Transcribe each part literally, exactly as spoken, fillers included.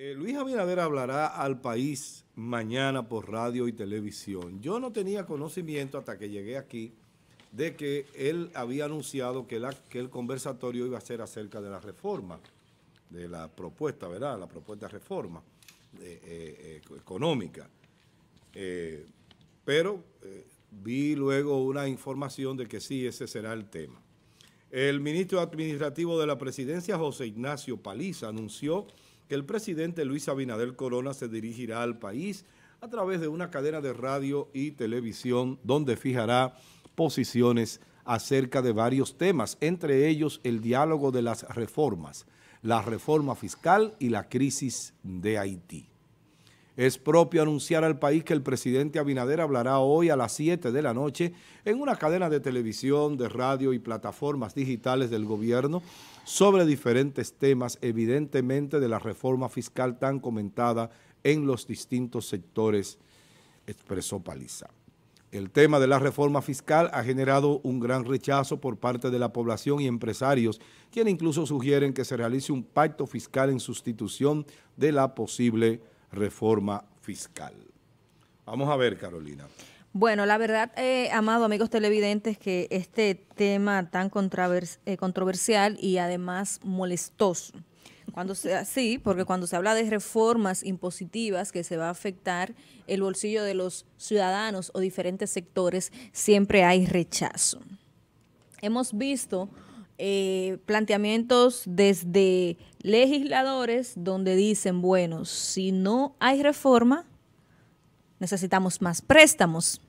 Eh, Luis Abinader hablará al país mañana por radio y televisión. Yo no tenía conocimiento hasta que llegué aquí de que él había anunciado que, la, que el conversatorio iba a ser acerca de la reforma, de la propuesta, ¿verdad? La propuesta de reforma eh, eh, eh, económica. Eh, pero eh, vi luego una información de que sí, ese será el tema. El ministro administrativo de la presidencia, José Ignacio Paliza, anunció que el presidente Luis Abinader Corona se dirigirá al país a través de una cadena de radio y televisión donde fijará posiciones acerca de varios temas, entre ellos el diálogo de las reformas, la reforma fiscal y la crisis de Haití. Es propio anunciar al país que el presidente Abinader hablará hoy a las siete de la noche en una cadena de televisión, de radio y plataformas digitales del gobierno sobre diferentes temas, evidentemente de la reforma fiscal tan comentada en los distintos sectores, expresó Paliza. El tema de la reforma fiscal ha generado un gran rechazo por parte de la población y empresarios, quienes incluso sugieren que se realice un pacto fiscal en sustitución de la posible reforma. reforma fiscal. Vamos a ver, Carolina. Bueno, la verdad, eh, amado amigos televidentes, que este tema tan controvers eh, controversial y además molestoso, cuando se, sí, porque cuando se habla de reformas impositivas que se va a afectar el bolsillo de los ciudadanos o diferentes sectores, siempre hay rechazo. Hemos visto Eh, planteamientos desde legisladores donde dicen, bueno, si no hay reforma, necesitamos más préstamos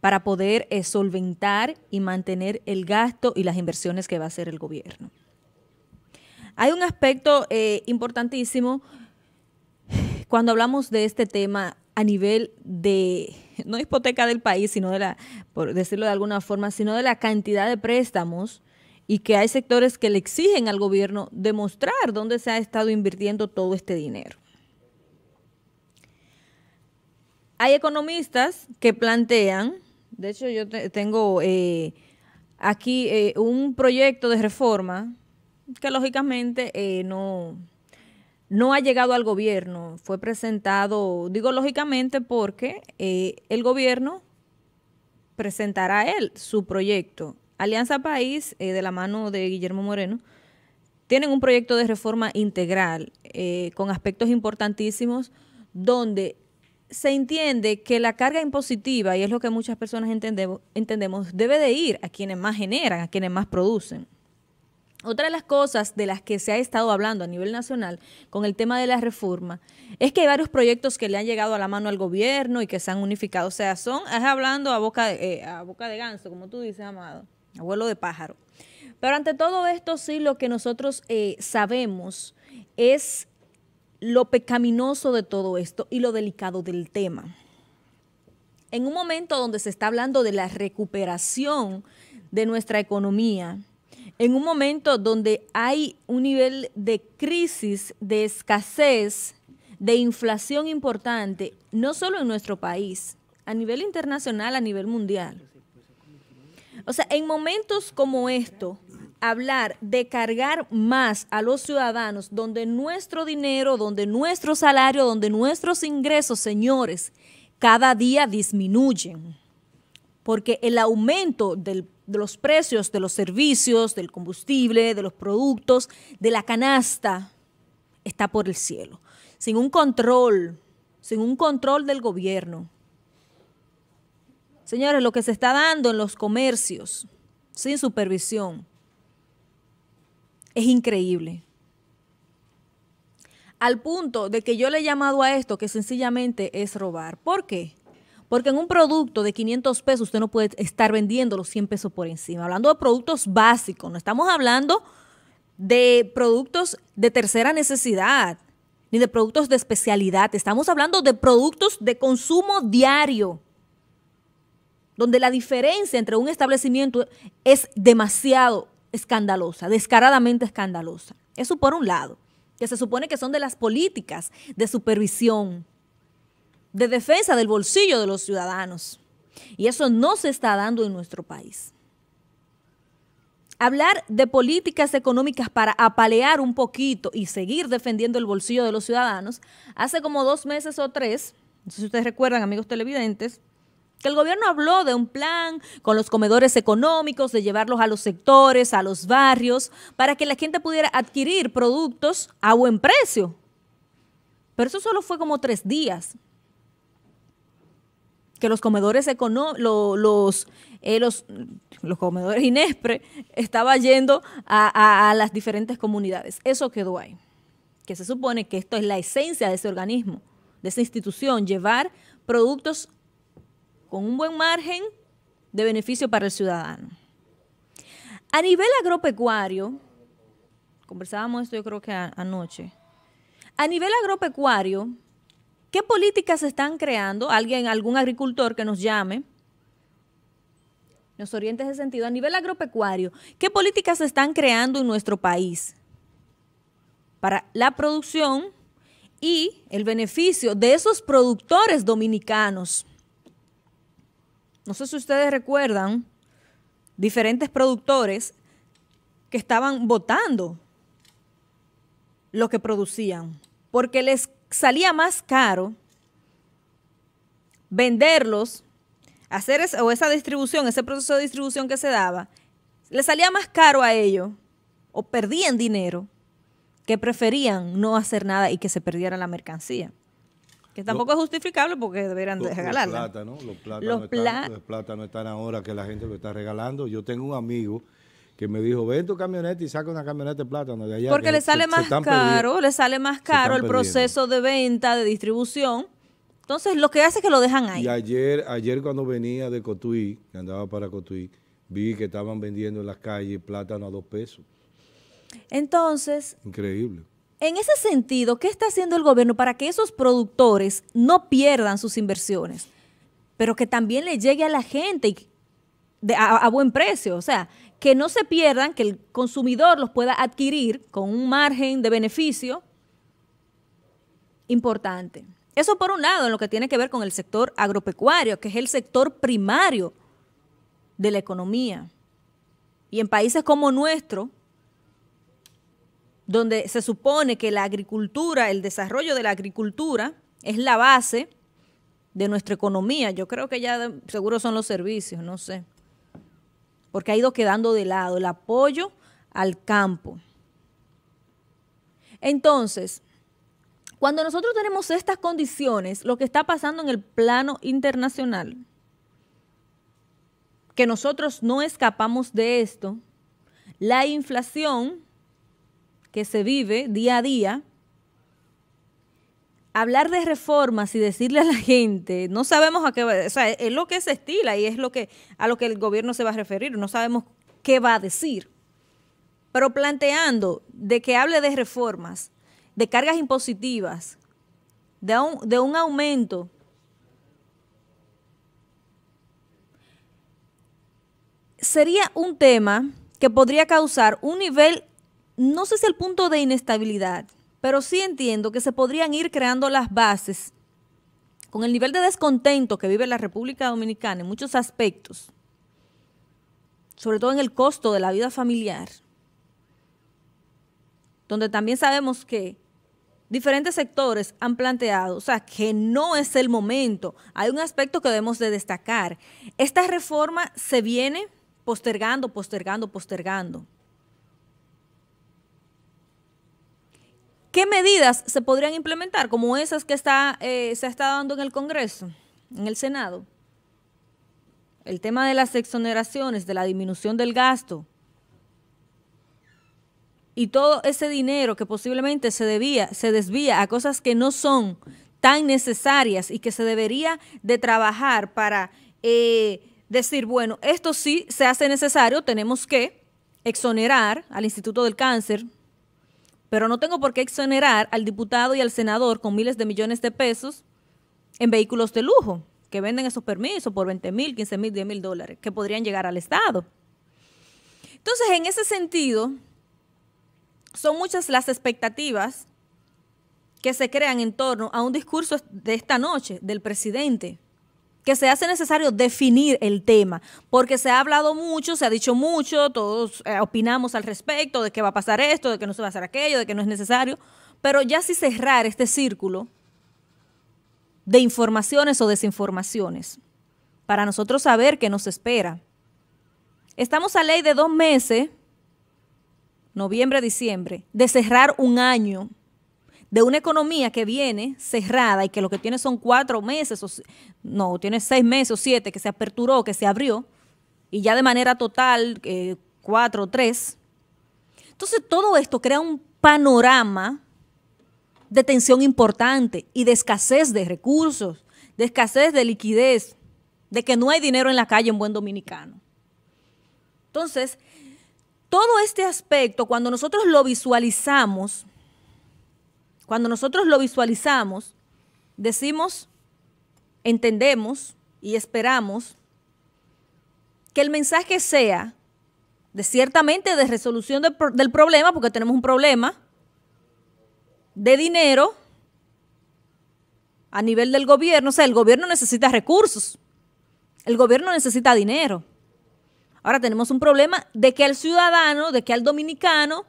para poder eh, solventar y mantener el gasto y las inversiones que va a hacer el gobierno. Hay un aspecto eh, importantísimo cuando hablamos de este tema a nivel de, no hipoteca del país, sino de la, por decirlo de alguna forma, sino de la cantidad de préstamos, y que hay sectores que le exigen al gobierno demostrar dónde se ha estado invirtiendo todo este dinero. Hay economistas que plantean, de hecho yo te, tengo eh, aquí eh, un proyecto de reforma que lógicamente eh, no, no ha llegado al gobierno, fue presentado, digo lógicamente porque eh, el gobierno presentará él su proyecto. Alianza País, eh, de la mano de Guillermo Moreno, tienen un proyecto de reforma integral eh, con aspectos importantísimos donde se entiende que la carga impositiva, y es lo que muchas personas entendemos, entendemos, debe de ir a quienes más generan, a quienes más producen. Otra de las cosas de las que se ha estado hablando a nivel nacional con el tema de la reforma es que hay varios proyectos que le han llegado a la mano al gobierno y que se han unificado. O sea, son, es hablando a boca, eh, a boca de ganso, como tú dices, Amado. Abuelo de pájaro. Pero ante todo esto sí lo que nosotros eh, sabemos es lo pecaminoso de todo esto y lo delicado del tema. En un momento donde se está hablando de la recuperación de nuestra economía, en un momento donde hay un nivel de crisis, de escasez, de inflación importante, no solo en nuestro país, a nivel internacional, a nivel mundial. O sea, en momentos como esto, hablar de cargar más a los ciudadanos, donde nuestro dinero, donde nuestro salario, donde nuestros ingresos, señores, cada día disminuyen. Porque el aumento del, de los precios de los servicios, del combustible, de los productos, de la canasta, está por el cielo. Sin un control, sin un control del gobierno. Señores, lo que se está dando en los comercios, sin supervisión, es increíble. Al punto de que yo le he llamado a esto que sencillamente es robar. ¿Por qué? Porque en un producto de quinientos pesos usted no puede estar vendiendo los cien pesos por encima. Hablando de productos básicos, no estamos hablando de productos de tercera necesidad, ni de productos de especialidad. Estamos hablando de productos de consumo diario, donde la diferencia entre un establecimiento es demasiado escandalosa, descaradamente escandalosa. Eso por un lado, que se supone que son de las políticas de supervisión, de defensa del bolsillo de los ciudadanos. Y eso no se está dando en nuestro país. hablar de políticas económicas para apalear un poquito y seguir defendiendo el bolsillo de los ciudadanos, hace como dos meses o tres, no sé si ustedes recuerdan, amigos televidentes, que el gobierno habló de un plan con los comedores económicos, de llevarlos a los sectores, a los barrios, para que la gente pudiera adquirir productos a buen precio. Pero eso solo fue como tres días. Que los comedores económicos, lo, los, eh, los, los comedores Inespre estaba yendo a, a, a las diferentes comunidades. Eso quedó ahí. Que se supone que esto es la esencia de ese organismo, de esa institución, llevar productos con un buen margen de beneficio para el ciudadano. A nivel agropecuario, conversábamos esto yo creo que a, anoche, a nivel agropecuario, ¿qué políticas se están creando? Alguien, algún agricultor que nos llame, nos oriente en ese sentido. A nivel agropecuario, ¿qué políticas se están creando en nuestro país para la producción y el beneficio de esos productores dominicanos? No sé si ustedes recuerdan diferentes productores que estaban votando lo que producían, porque les salía más caro venderlos, hacer esa, o esa distribución, ese proceso de distribución que se daba, les salía más caro a ellos, o perdían dinero, que preferían no hacer nada y que se perdiera la mercancía. Que tampoco lo, es justificable porque deberían lo, de regalarla. Los plátanos, los plátanos, los, están, pla los plátanos están ahora que la gente lo está regalando. Yo tengo un amigo que me dijo, ven tu camioneta y saca una camioneta de plátano de allá. Porque le sale, se, más se caro, le sale más caro el proceso de venta, de distribución. Entonces, lo que hace es que lo dejan ahí. Y ayer, ayer cuando venía de Cotuí, que andaba para Cotuí, vi que estaban vendiendo en las calles plátano a dos pesos. Entonces, increíble. En ese sentido, ¿qué está haciendo el gobierno para que esos productores no pierdan sus inversiones, pero que también le llegue a la gente y de, a, a buen precio? O sea, que no se pierdan, que el consumidor los pueda adquirir con un margen de beneficio importante. Eso por un lado en lo que tiene que ver con el sector agropecuario, que es el sector primario de la economía. Y en países como nuestro, donde se supone que la agricultura, el desarrollo de la agricultura es la base de nuestra economía. Yo creo que ya seguro son los servicios, no sé, porque ha ido quedando de lado el apoyo al campo. Entonces, cuando nosotros tenemos estas condiciones, lo que está pasando en el plano internacional, que nosotros no escapamos de esto, la inflación que se vive día a día, hablar de reformas y decirle a la gente, no sabemos a qué va, o sea, es lo que se estila y es lo que a lo que el gobierno se va a referir, no sabemos qué va a decir, pero planteando de que hable de reformas, de cargas impositivas, de un, de un aumento. Sería un tema que podría causar un nivel, no sé si el punto de inestabilidad, pero sí entiendo que se podrían ir creando las bases con el nivel de descontento que vive la República Dominicana en muchos aspectos, sobre todo en el costo de la vida familiar, donde también sabemos que diferentes sectores han planteado, o sea, que no es el momento. Hay un aspecto que debemos de destacar. Esta reforma se viene postergando, postergando, postergando. ¿Qué medidas se podrían implementar como esas que está, eh, se está dando en el Congreso, en el Senado? El tema de las exoneraciones, de la disminución del gasto y todo ese dinero que posiblemente se debía, se desvía a cosas que no son tan necesarias y que se debería de trabajar para eh, decir, bueno, esto sí se hace necesario, tenemos que exonerar al Instituto del Cáncer, pero no tengo por qué exonerar al diputado y al senador con miles de millones de pesos en vehículos de lujo, que venden esos permisos por veinte mil, quince mil, diez mil dólares, que podrían llegar al Estado. Entonces, en ese sentido, son muchas las expectativas que se crean en torno a un discurso de esta noche del presidente, que se hace necesario definir el tema, porque se ha hablado mucho, se ha dicho mucho, todos eh, opinamos al respecto de que va a pasar esto, de que no se va a hacer aquello, de que no es necesario, pero ya sí cerrar este círculo de informaciones o desinformaciones para nosotros saber qué nos espera. Estamos a ley de dos meses, noviembre, diciembre, de cerrar un año de una economía que viene cerrada y que lo que tiene son cuatro meses, o, no, tiene seis meses o siete, que se aperturó, que se abrió, y ya de manera total, eh, cuatro o tres. Entonces, todo esto crea un panorama de tensión importante y de escasez de recursos, de escasez de liquidez, de que no hay dinero en la calle en buen dominicano. Entonces, todo este aspecto, cuando nosotros lo visualizamos, Cuando nosotros lo visualizamos, decimos, entendemos y esperamos que el mensaje sea de ciertamente de resolución de, del problema, porque tenemos un problema de dinero a nivel del gobierno. O sea, el gobierno necesita recursos, el gobierno necesita dinero. Ahora tenemos un problema de que al ciudadano, de que al dominicano,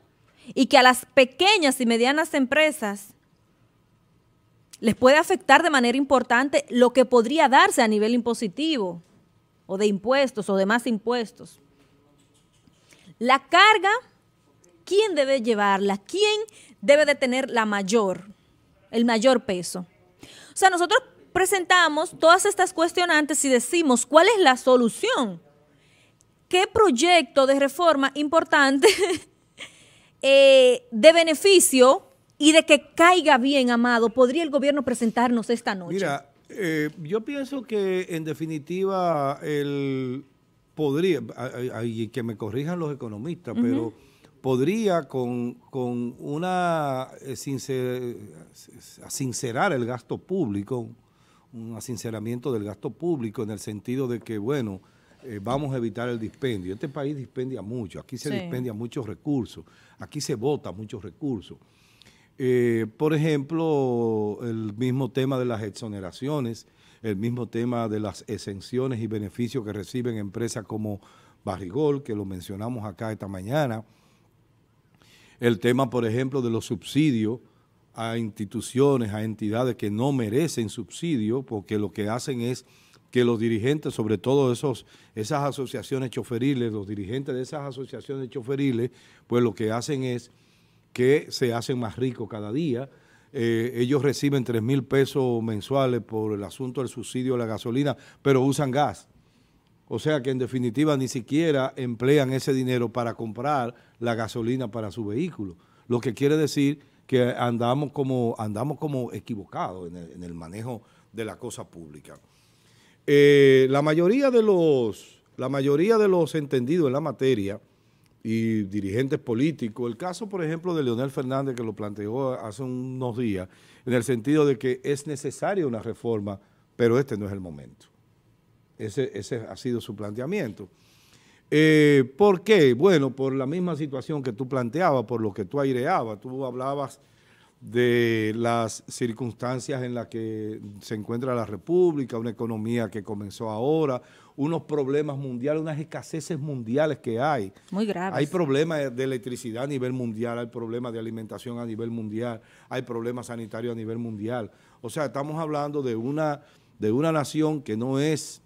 y que a las pequeñas y medianas empresas les puede afectar de manera importante lo que podría darse a nivel impositivo o de impuestos o de más impuestos. La carga, ¿quién debe llevarla? ¿Quién debe de tener la mayor, el mayor peso? O sea, nosotros presentamos todas estas cuestionantes y decimos, ¿cuál es la solución? ¿Qué proyecto de reforma importante Eh, de beneficio y de que caiga bien, Amado, podría el gobierno presentarnos esta noche? Mira, eh, yo pienso que en definitiva el podría, y que me corrijan los economistas, uh-huh, pero podría con, con una eh, sincer, sincerar el gasto público, un sinceramiento del gasto público en el sentido de que, bueno, Eh, vamos a evitar el dispendio. Este país dispendia mucho, aquí se sí. dispendia muchos recursos, aquí se vota muchos recursos. Eh, por ejemplo, el mismo tema de las exoneraciones, el mismo tema de las exenciones y beneficios que reciben empresas como Barrigol, que lo mencionamos acá esta mañana. El tema, por ejemplo, de los subsidios a instituciones, a entidades que no merecen subsidio, porque lo que hacen es que los dirigentes, sobre todo esos, esas asociaciones choferiles, los dirigentes de esas asociaciones choferiles, pues lo que hacen es que se hacen más ricos cada día. Eh, ellos reciben tres mil pesos mensuales por el asunto del subsidio a la gasolina, pero usan gas. O sea que en definitiva ni siquiera emplean ese dinero para comprar la gasolina para su vehículo. Lo que quiere decir que andamos como, andamos como equivocados en el, en el manejo de la cosa pública. Eh, la mayoría de los, la mayoría de los entendidos en la materia y dirigentes políticos, el caso, por ejemplo, de Leonel Fernández, que lo planteó hace unos días, en el sentido de que es necesaria una reforma, pero este no es el momento. Ese, ese ha sido su planteamiento. Eh, ¿Por qué? Bueno, por la misma situación que tú planteabas, por lo que tú aireabas, tú hablabas de las circunstancias en las que se encuentra la República, una economía que comenzó ahora, unos problemas mundiales, unas escaseces mundiales que hay. Muy graves. Hay problemas de electricidad a nivel mundial, hay problemas de alimentación a nivel mundial, hay problemas sanitarios a nivel mundial. O sea, estamos hablando de una, de una nación que no es,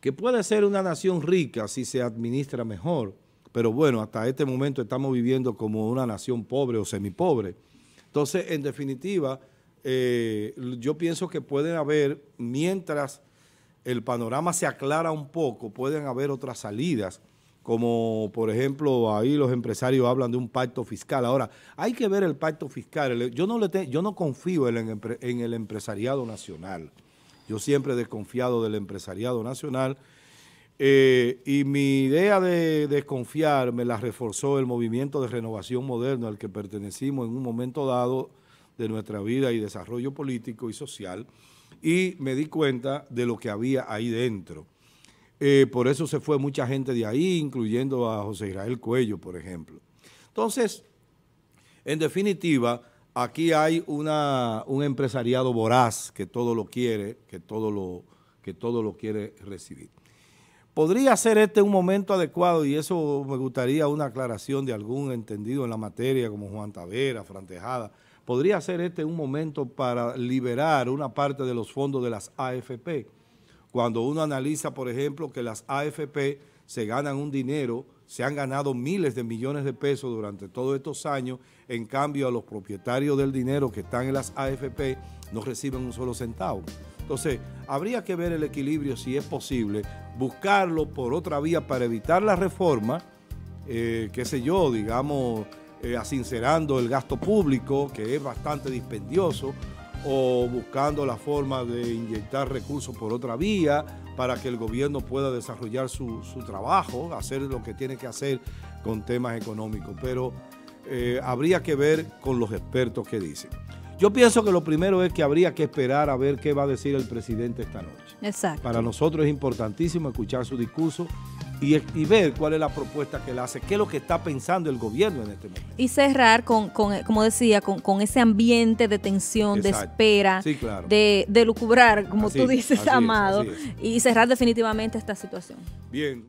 que puede ser una nación rica si se administra mejor, pero bueno, hasta este momento estamos viviendo como una nación pobre o semipobre. Entonces, en definitiva, eh, yo pienso que pueden haber, mientras el panorama se aclara un poco, pueden haber otras salidas, como por ejemplo, ahí los empresarios hablan de un pacto fiscal. Ahora, hay que ver el pacto fiscal. Yo no, le te, yo no confío en el, en el empresariado nacional. Yo siempre he desconfiado del empresariado nacional. Eh, y mi idea de desconfiar me la reforzó el movimiento de renovación moderno al que pertenecimos en un momento dado de nuestra vida y desarrollo político y social, y me di cuenta de lo que había ahí dentro. Eh, por eso se fue mucha gente de ahí, incluyendo a José Israel Cuello, por ejemplo. Entonces, en definitiva, aquí hay una, un empresariado voraz que todo lo quiere, que todo lo... que todo lo quiere recibir. ¿Podría ser este un momento adecuado? Y eso me gustaría una aclaración de algún entendido en la materia, como Juan Tavera, Fran Tejada. ¿Podría ser este un momento para liberar una parte de los fondos de las A F P? Cuando uno analiza, por ejemplo, que las A F P se ganan un dinero, se han ganado miles de millones de pesos durante todos estos años, en cambio a los propietarios del dinero que están en las A F P no reciben un solo centavo. Entonces, habría que ver el equilibrio, si es posible, buscarlo por otra vía para evitar la reforma, eh, qué sé yo, digamos, eh, asincerando el gasto público, que es bastante dispendioso, o buscando la forma de inyectar recursos por otra vía para que el gobierno pueda desarrollar su, su trabajo, hacer lo que tiene que hacer con temas económicos. Pero eh, habría que ver con los expertos que dicen. Yo pienso que lo primero es que habría que esperar a ver qué va a decir el presidente esta noche. Exacto. Para nosotros es importantísimo escuchar su discurso y, y ver cuál es la propuesta que él hace, qué es lo que está pensando el gobierno en este momento. Y cerrar, con, con como decía, con, con ese ambiente de tensión, exacto, de espera, sí, claro, de, de lucubrar, como así tú dices, es, Amado, es, y cerrar definitivamente esta situación. Bien.